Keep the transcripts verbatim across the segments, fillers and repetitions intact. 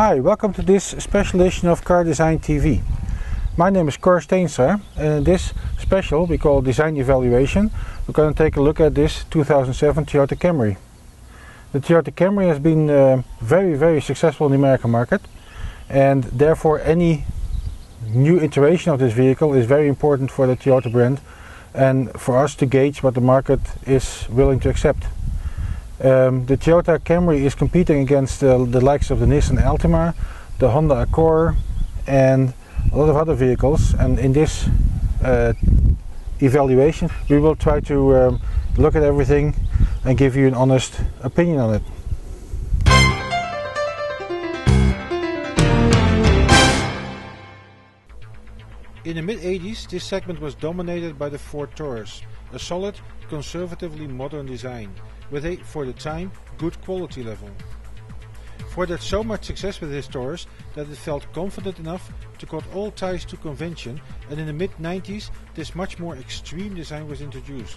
Hi, welcome to this special edition of Car Design T V. My name is Cor Steenstra, and this special we call Design Evaluation. We're going to take a look at this two thousand seven Toyota Camry. The Toyota Camry has been uh, very, very successful in the American market, and therefore any new iteration of this vehicle is very important for the Toyota brand and for us to gauge what the market is willing to accept. Um, the Toyota Camry is competing against uh, the likes of the Nissan Altima, the Honda Accord, and a lot of other vehicles, and in this uh, evaluation we will try to um, look at everything and give you an honest opinion on it. In the mid eighties this segment was dominated by the Ford Taurus, a solid, conservatively modern design with a, for the time, good quality level. Ford had so much success with his Taurus that it felt confident enough to cut all ties to convention, and in the mid nineties this much more extreme design was introduced.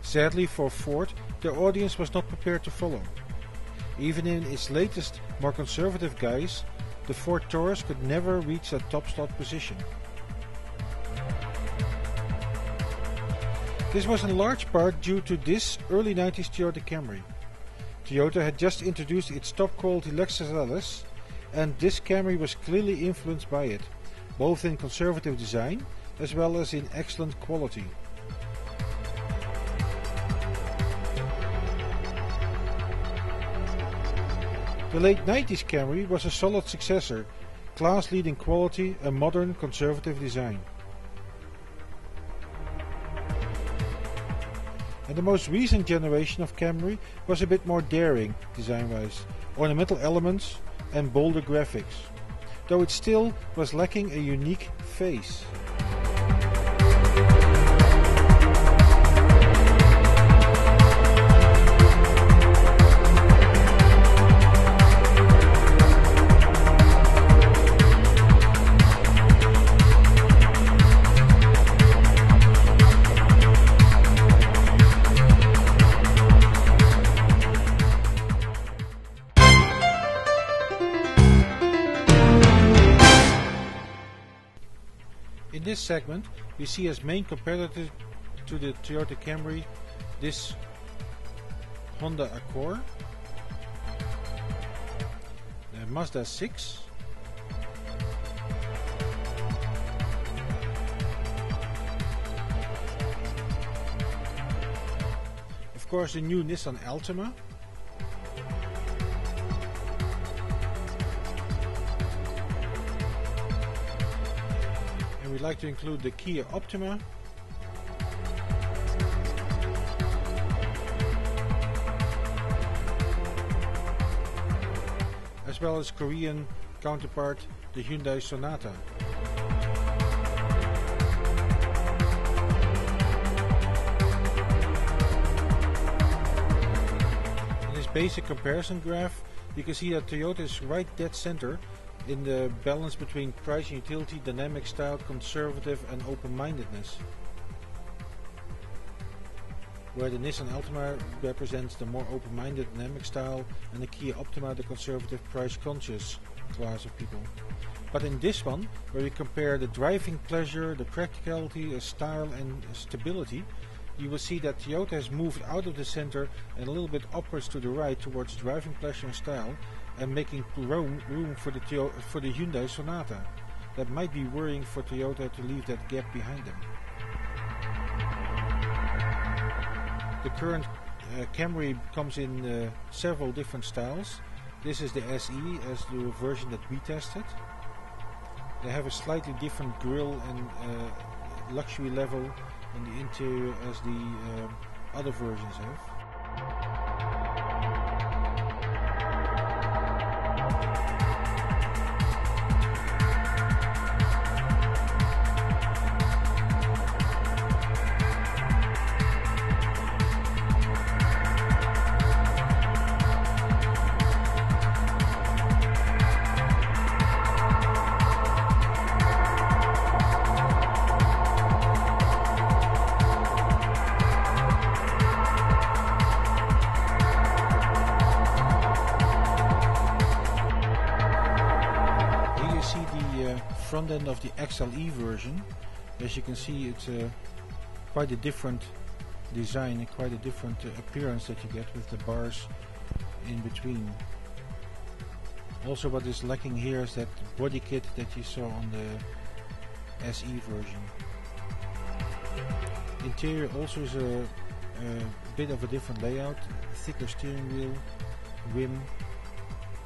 Sadly for Ford, their audience was not prepared to follow. Even in its latest, more conservative guise, the Ford Taurus could never reach that top slot position. This was in large part due to this early nineties Toyota Camry. Toyota had just introduced its top quality Lexus L S, and this Camry was clearly influenced by it, both in conservative design as well as in excellent quality. The late nineties Camry was a solid successor, class-leading quality and modern conservative design. And the most recent generation of Camry was a bit more daring design-wise, ornamental elements and bolder graphics, though it still was lacking a unique face. In this segment, we see as main competitor to the Toyota Camry this Honda Accord, the Mazda six, of course the new Nissan Altima, we'd like to include the Kia Optima, as well as Korean counterpart the Hyundai Sonata. In this basic comparison graph, you can see that Toyota is right dead center in the balance between price and utility, dynamic style, conservative and open-mindedness, where the Nissan Altima represents the more open-minded dynamic style and the Kia Optima the conservative, price-conscious class of people. But in this one, where we compare the driving pleasure, the practicality, the style and stability, you will see that Toyota has moved out of the center and a little bit upwards to the right towards driving pleasure and style, and making room for the, for the Hyundai Sonata. That might be worrying for Toyota to leave that gap behind them. The current uh, Camry comes in uh, several different styles. This is the S E as the version that we tested. They have a slightly different grille and uh, luxury level in the interior as the uh, other versions have. the uh, front end of the X L E version. As you can see, it's uh, quite a different design, quite a different uh, appearance that you get with the bars in between. Also, what is lacking here is that body kit that you saw on the S E version. Interior also is a, a bit of a different layout, thicker steering wheel, rim,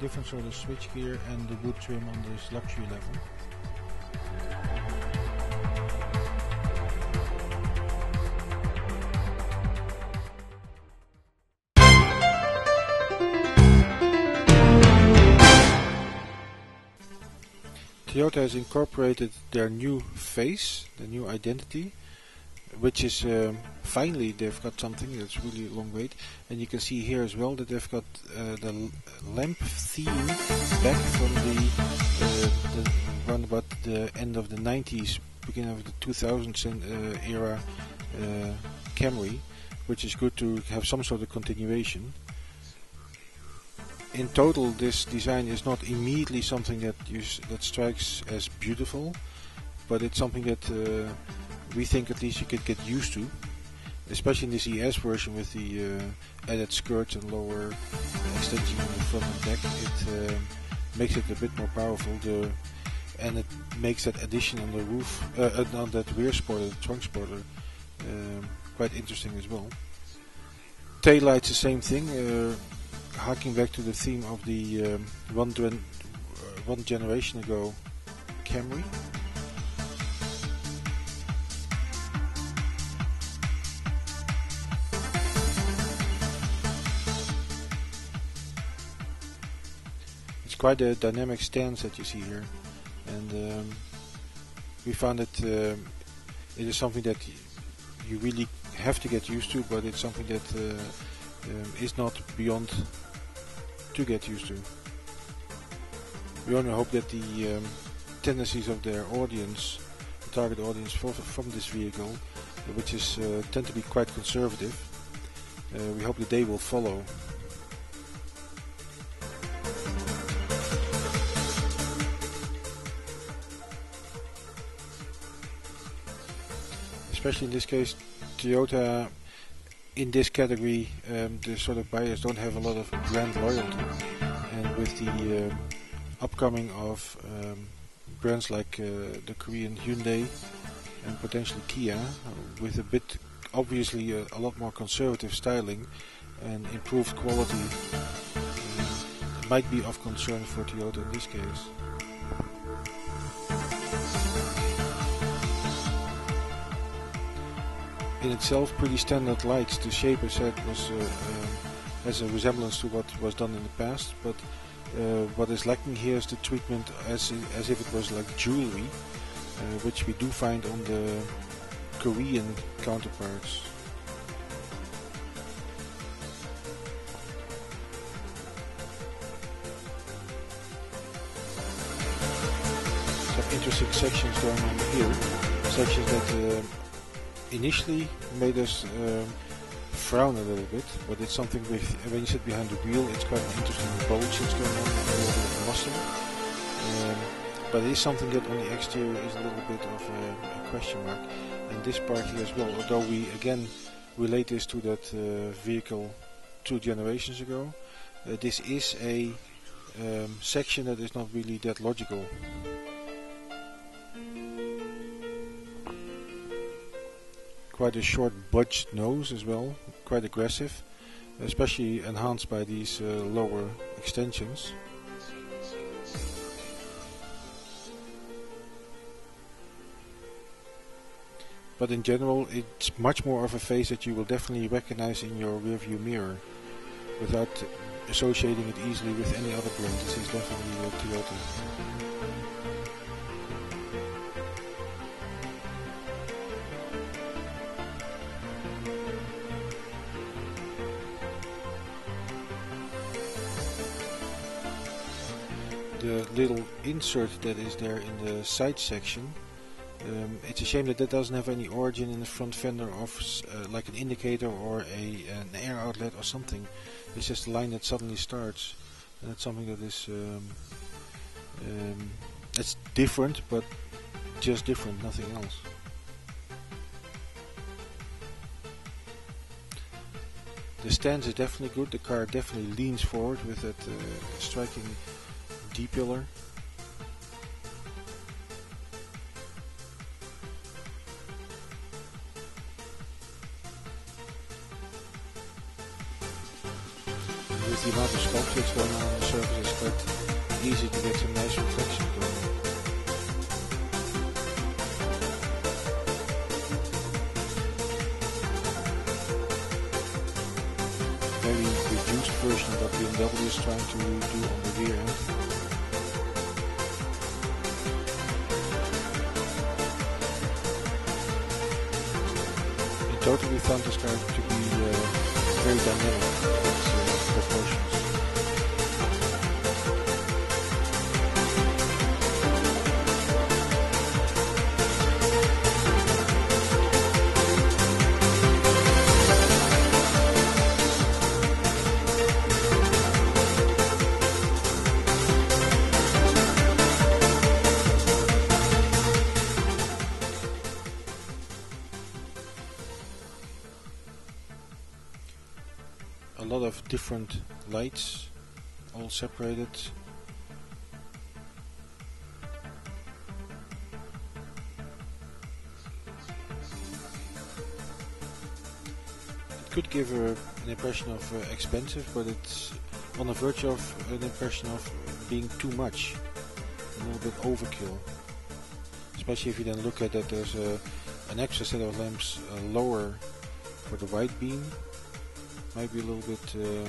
different sort of switchgear, and the wood trim on this luxury level. Toyota has incorporated their new face, the new identity, which is um, finally they've got something that's really long wait. And you can see here as well that they've got uh, the lamp theme back from the, uh, the round about the end of the nineties, beginning of the two thousands uh, era uh, Camry, which is good to have some sort of continuation. In total, this design is not immediately something that you that strikes as beautiful, but it's something that uh, we think at least you could get used to, especially in this E S version with the uh, added skirts and lower extension on the front and back. It uh, makes it a bit more powerful, the, and it makes that addition on the roof, uh, on that rear spoiler, the trunk spoiler, uh, quite interesting as well. Taillights, the same thing. Uh, Harking back to the theme of the um, one, uh, one generation ago Camry. It's quite a dynamic stance that you see here, and um, we found that um, it is something that you really have to get used to, but it's something that uh, um, is not beyond to get used to. We only hope that the um, tendencies of their audience, the target audience for, from this vehicle, which is uh, tend to be quite conservative, uh, we hope that they will follow. Especially in this case, Toyota in this category, um, the sort of buyers don't have a lot of brand loyalty, and with the uh, upcoming of um, brands like uh, the Korean Hyundai and potentially Kia, with a bit, obviously uh, a lot more conservative styling and improved quality, um, might be of concern for Toyota in this case. In itself, pretty standard lights. The shape, as I said, was, uh, uh, has a resemblance to what was done in the past, but uh, what is lacking here is the treatment as, as if it was like jewelry, uh, which we do find on the Korean counterparts. Some interesting sections going on here, sections that uh, initially made us um, frown a little bit, but it's something with, when you sit behind the wheel, it's quite an interesting bulge that's going on, a little bit of muscle, um, but it is something that on the exterior is a little bit of a, a question mark, and this part here as well, although we again relate this to that uh, vehicle two generations ago, uh, this is a um, section that is not really that logical. Quite a short budged nose as well, quite aggressive, especially enhanced by these uh, lower extensions. But in general, it's much more of a face that you will definitely recognize in your rearview mirror, without associating it easily with any other brand. This is definitely a Toyota. The little insert that is there in the side section, um, it's a shame that that doesn't have any origin in the front fender of uh, like an indicator or a, an air outlet or something. It's just a line that suddenly starts, and that's something that is um, um, It's different, but just different, nothing else. The stance is definitely good. The car definitely leans forward with that uh, striking D-pillar. With the amount of sculpt that's going on on the surface, it's quite easy to get some nice reflection going. Very reduced version that B M W is trying to do on the rear end. In total, we found this car to be uh, very dynamic in its uh, proportions. A lot of different lights, all separated. It could give a, an impression of uh, expensive, but it's on the verge of an impression of being too much, a little bit overkill. Especially if you then look at that there's a, an extra set of lamps uh, lower for the wide beam. Might be a little bit uh,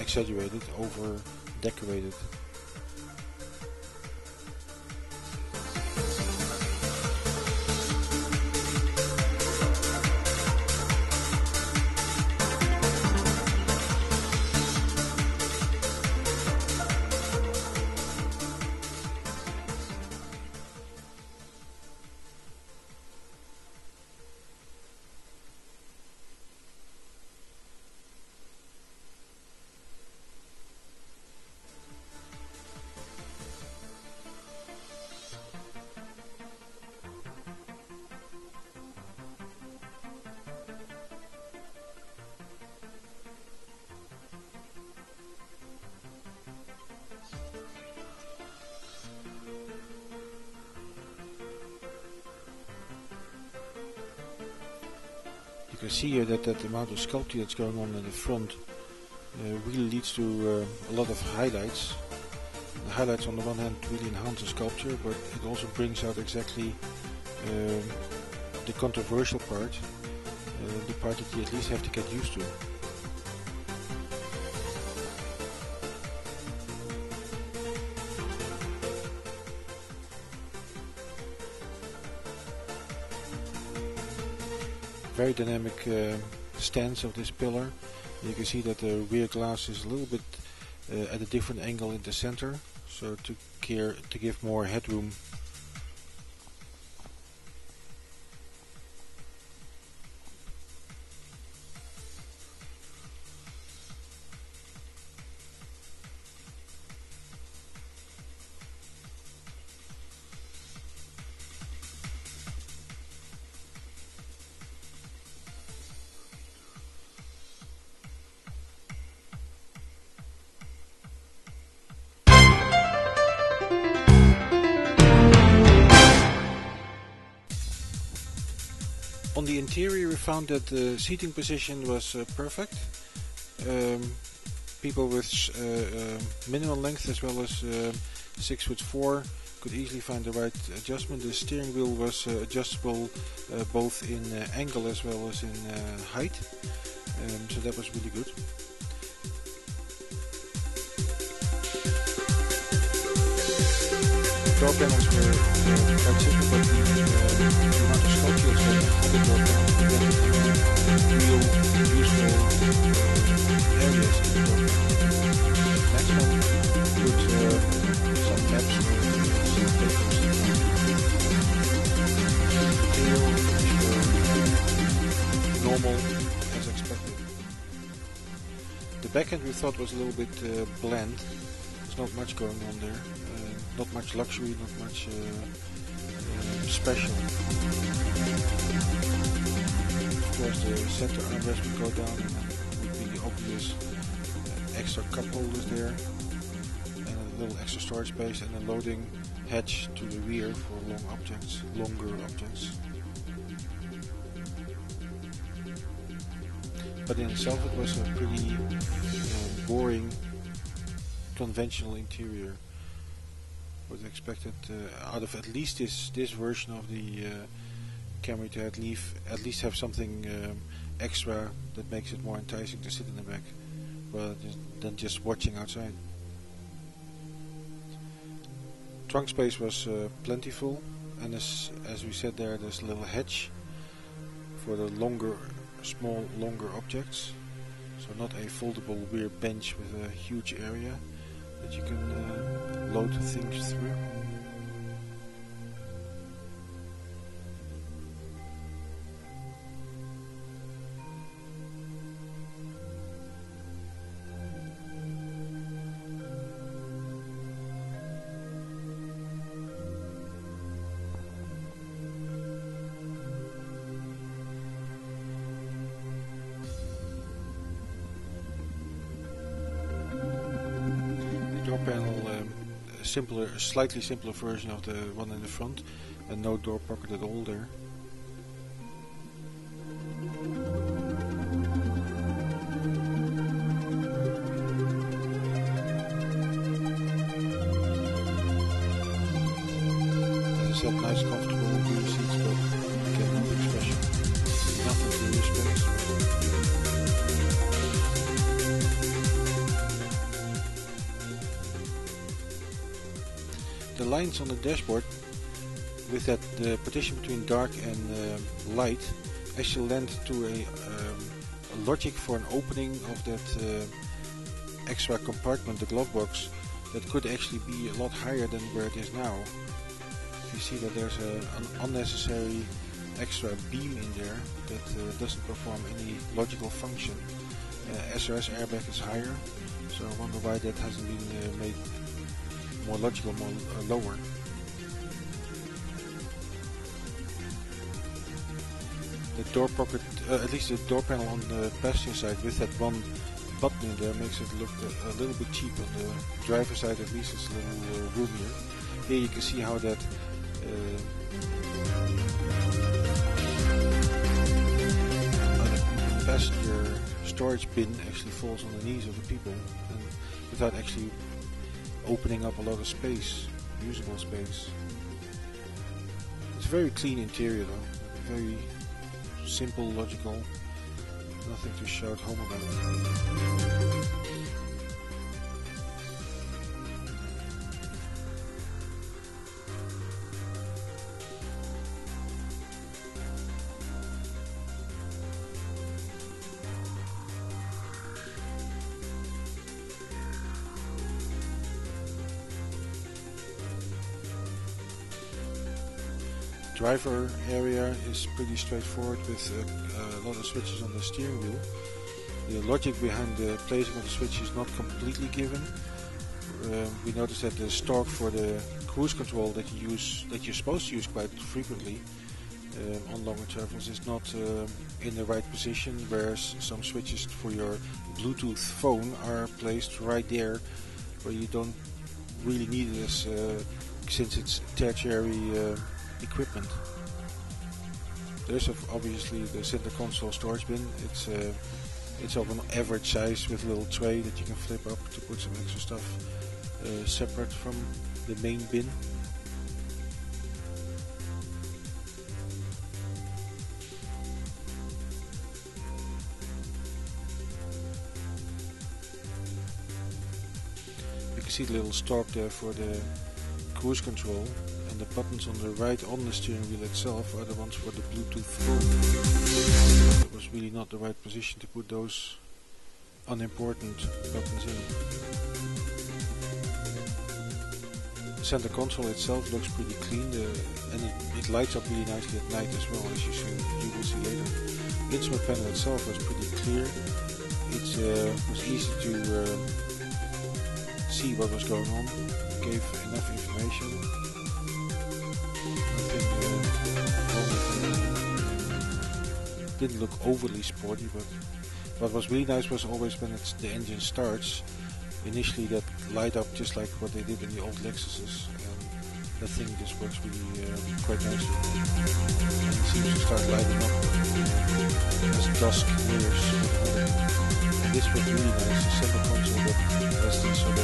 exaggerated, over decorated. You can see here that that amount of sculpting that's going on in the front uh, really leads to uh, a lot of highlights. The highlights on the one hand really enhance the sculpture, but it also brings out exactly uh, the controversial part, uh, the part that you at least have to get used to. Very dynamic uh, stance of this pillar. You can see that the rear glass is a little bit uh, at a different angle in the center, so to care to give more headroom. On the interior, we found that the seating position was uh, perfect. Um, people with uh, uh, minimum length as well as uh, six foot four could easily find the right adjustment. The steering wheel was uh, adjustable uh, both in uh, angle as well as in uh, height, um, so that was really good. Door panels were quite simple, but the amount of sculpture is on the door panel prevents real useful areas in the door panel. Next one, put uh, some maps and some papers. Material is normal as expected. The back end we thought was a little bit uh, bland. There's not much going on there. Uh, not much luxury, not much uh, uh, special. Of course the center armrest would go down and would be the obvious uh, extra cup holders there, and a little extra storage space, and a loading hatch to the rear for long objects, longer objects. But in itself it was a pretty uh, boring conventional interior. Was expected uh, out of at least this this version of the uh, Camry to at least at least have something um, extra that makes it more enticing to sit in the back rather than just watching outside. Trunk space was uh, plentiful, and as as we said there, there's a little hatch for the longer, small, longer objects. So not a foldable rear bench with a huge area that you can uh, load things through. Panel, um, a simpler, slightly simpler version of the one in the front, and no door pocket at all there. As I said, nice, comfortable rear seats, but again, nothing special. Nothing rear space. The lines on the dashboard, with that the partition between dark and uh, light, actually lend to a, um, a logic for an opening of that uh, extra compartment, the glove box, that could actually be a lot higher than where it is now. You see that there's a, an unnecessary extra beam in there that uh, doesn't perform any logical function. Uh, S R S airbag is higher, so I wonder why that hasn't been uh, made more logical, more uh, lower. The door pocket, uh, at least the door panel on the passenger side with that one button in there, makes it look a, a little bit cheap. On the driver side at least it's a little uh, roomier. Here you can see how that uh, passenger storage bin actually falls on the knees of the people, and without actually opening up a lot of space, usable space. It's a very clean interior though, very simple, logical, nothing to shout home about. Driver area is pretty straightforward with uh, a lot of switches on the steering wheel. The logic behind the placing of the switch is not completely given. Uh, we noticed that the stalk for the cruise control that you use, that you're supposed to use quite frequently uh, on longer travels, is not uh, in the right position. Whereas some switches for your Bluetooth phone are placed right there, where you don't really need this, uh, since it's tertiary. Uh, equipment. There's obviously the center console storage bin. It's uh, it's of an average size with a little tray that you can flip up to put some extra stuff uh, separate from the main bin. You can see the little stalk there for the cruise control. The buttons on the right on the steering wheel itself are the ones for the Bluetooth phone. It was really not the right position to put those unimportant buttons in. The center console itself looks pretty clean, the, and it, it lights up really nicely at night as well, as you, see, you will see later. The instrument panel itself was pretty clear. It uh, was easy to uh, see what was going on. gave enough information. I think it didn't look overly sporty, but what was really nice was always when it's, the engine starts, initially that light up just like what they did in the old Lexuses. And I think this works really uh, quite nicely. And it seems to start lighting up as dusk nears. This was really nice, the center console that has these sort of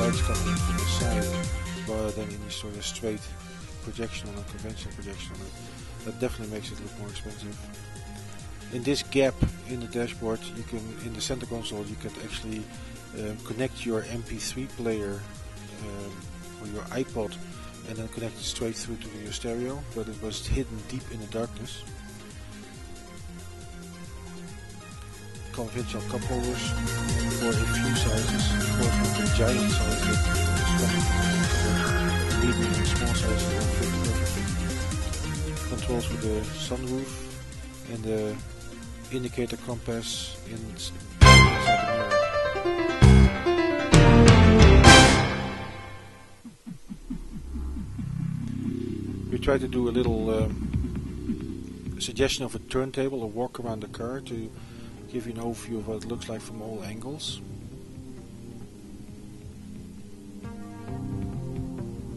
lights coming from the side rather than any sort of straight projection on it, conventional projection on it. That definitely makes it look more expensive. In this gap in the dashboard, you can, in the center console, you can actually um, connect your M P three player um, or your iPod and then connect it straight through to your stereo, but it was hidden deep in the darkness. Conventional cup holders for a few sizes, of course with the giant size that the medium and small sizes don't fit perfectly. Controls for the sunroof and the indicator compass in inside the mirror. We try to do a little um, suggestion of a turntable, a walk around the car to give you an overview of what it looks like from all angles.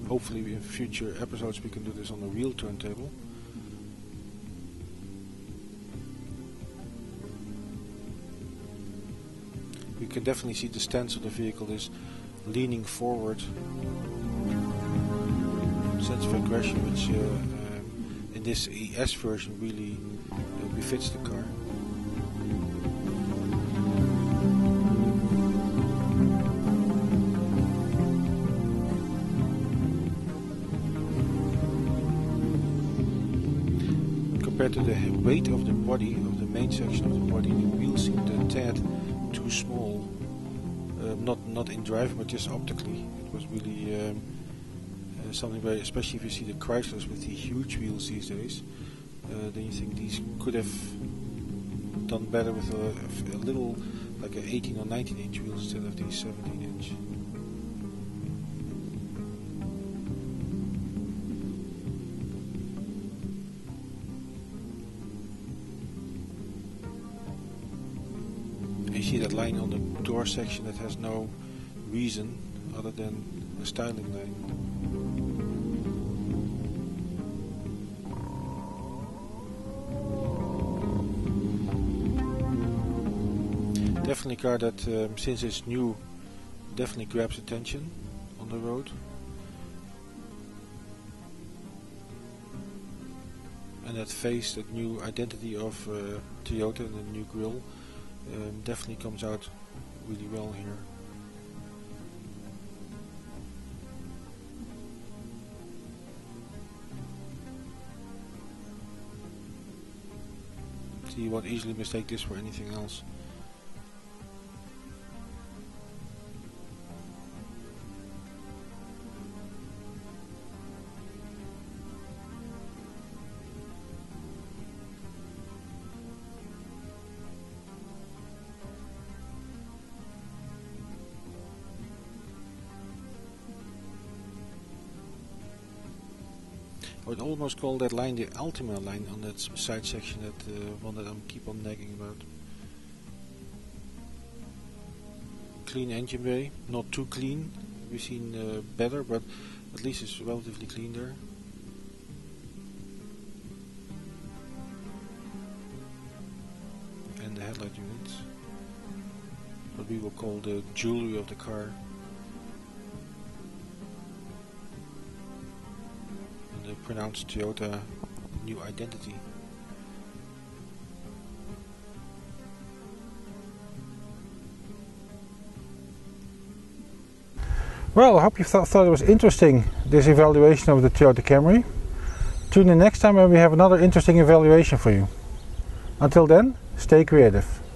Hopefully in future episodes we can do this on a real turntable. You can definitely see the stance of the vehicle is leaning forward. Sense of aggression, which uh, uh, in this E S version really uh, befits the car. Compared to the weight of the body, of the main section of the body, the wheels seemed a tad too small. Uh, not not in driving, but just optically. It was really um, uh, something very, especially if you see the Chryslers with the huge wheels these days, uh, then you think these could have done better with a, a little, like an eighteen or nineteen inch wheels instead of these seventeen inch. See that line on the door section that has no reason other than a styling line. Definitely a car that, um, since it's new, definitely grabs attention on the road. And that face, that new identity of uh, Toyota and the new grille, Um, definitely comes out really well here. See, you won't easily mistake this for anything else. I would almost call that line the Altima line on that side section, that uh, one that I keep on nagging about. Clean engine bay, not too clean. We've seen uh, better, but at least it's relatively clean there. And the headlight units, what we will call the jewelry of the car. Pronounced Toyota new identity. Well, I hope you th thought it was interesting, this evaluation of the Toyota Camry. Tune in next time when we have another interesting evaluation for you. Until then, stay creative.